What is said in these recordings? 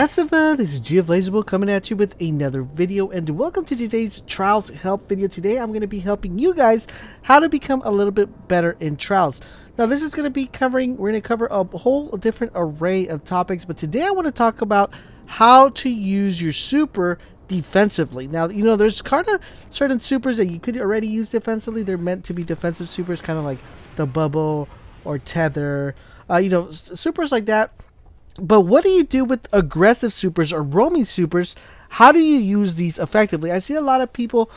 That's it, this is GFLaserBolt coming at you with another video, and welcome to today's Trials help video. Today I'm going to be helping you guys how to become a little bit better in Trials. Now this is going to be covering, we're going to cover a whole different array of topics, but today I want to talk about how to use your super defensively. Now, you know, there's kind of certain supers that you could already use defensively. They're meant to be defensive supers, kind of like the bubble or tether, you know, supers like that. But what do you do with aggressive supers or roaming supers? How do you use these effectively? I see a lot of people,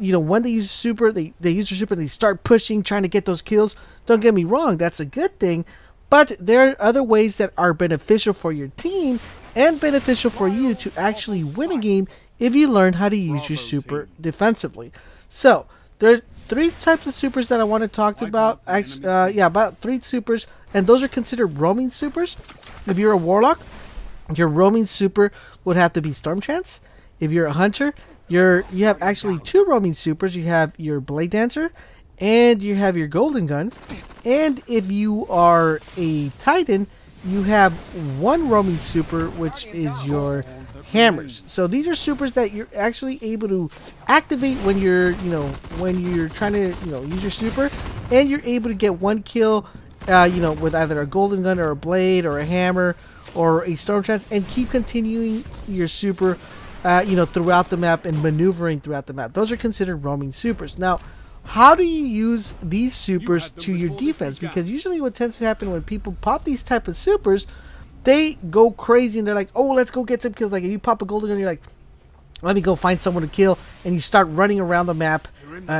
you know, when they use super, they use their super and they start pushing, trying to get those kills. Don't get me wrong, that's a good thing. But there are other ways that are beneficial for your team and beneficial for you to actually win a game if you learn how to use your super defensively. So there's three types of supers that I want to talk about. About three supers, and those are considered roaming supers. If you're a warlock, your roaming super would have to be Stormtrance. If you're a hunter, you have actually two roaming supers. You have your Blade Dancer, and you have your Golden Gun. And if you are a Titan, you have one roaming super, which is your Hammers. So these are supers that you're actually able to activate when you're, you know, when you're trying to, you know, use your super, and you're able to get one kill, you know, with either a Golden Gun or a Blade or a Hammer or a Stormtrance, and keep continuing your super, you know, throughout the map and maneuvering throughout the map. Those are considered roaming supers. Now, how do you use these supers to your defense? Because usually what tends to happen when people pop these type of supers, they go crazy and they're like, oh, let's go get some kills. Like if you pop a Golden Gun, you're like, let me go find someone to kill, and you start running around the map,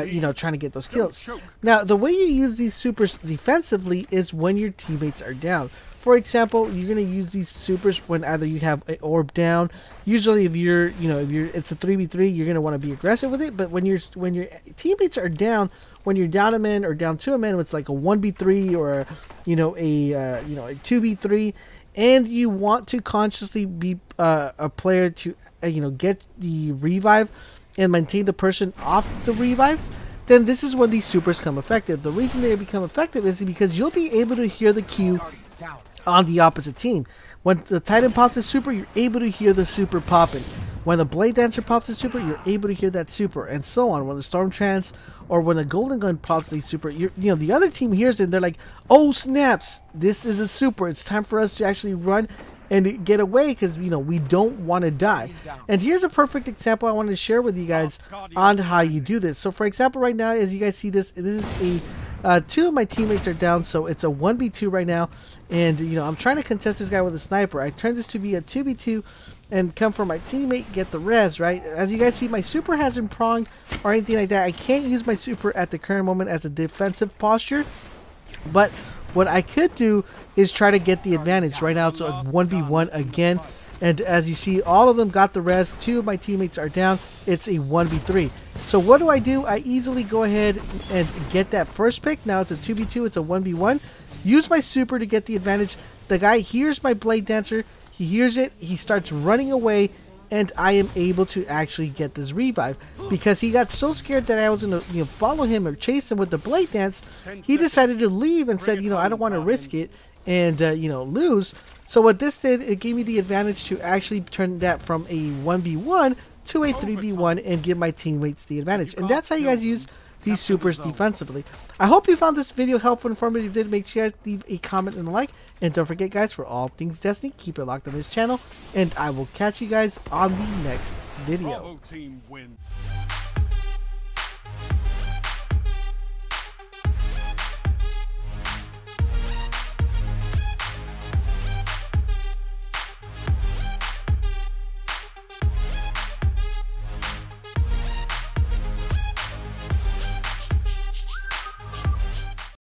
you know, trying to get those kills. Now, the way you use these supers defensively is when your teammates are down. For example, you're going to use these supers when either you have an orb down. Usually if you're, you know, if you're, it's a 3v3, you're going to want to be aggressive with it. But when you're, when your teammates are down, when you're down a man or down to a man, it's like a 1v3 or, you know, a 2v3, and you want to consciously be a player to, you know, get the revive and maintain the person off the revives, then this is when these supers come effective. The reason they become effective is because you'll be able to hear the cue on the opposite team. When the Titan pops a super, you're able to hear the super popping. When the Blade Dancer pops a super, you're able to hear that super, and so on. When the Stormtrance or when the Golden Gun pops a super, you know, the other team hears it and they're like, oh snaps, this is a super, it's time for us to actually run and get away, because, you know, we don't want to die. And here's a perfect example I want to share with you guys on how you do this. So for example, right now, as you guys see, this is a two of my teammates are down, so it's a 1v2 right now, and, you know, I'm trying to contest this guy with a sniper. I turned this to be a 2v2 and come for my teammate, get the res, right? As you guys see, my super hasn't pronged or anything like that. I can't use my super at the current moment as a defensive posture, but what I could do is try to get the advantage. Right now it's a 1v1 again, and as you see, all of them got the res. Two of my teammates are down. It's a 1v3. So what do? I easily go ahead and get that first pick. Now it's a 2v2. It's a 1v1. Use my super to get the advantage. The guy hears my Blade Dancer. He hears it. He starts running away, and I am able to actually get this revive, because he got so scared that I was going to, you know, follow him or chase him with the Blade Dance. He decided to leave and said, you know, I don't want to risk it and, you know, lose. So what this did, it gave me the advantage to actually turn that from a 1v1 to a 3v1 and give my teammates the advantage. And that's how you guys use these supers defensively. I hope you found this video helpful and informative. If you did, make sure you guys leave a comment and a like. And don't forget, guys, for all things Destiny, keep it locked on this channel. And I will catch you guys on the next video.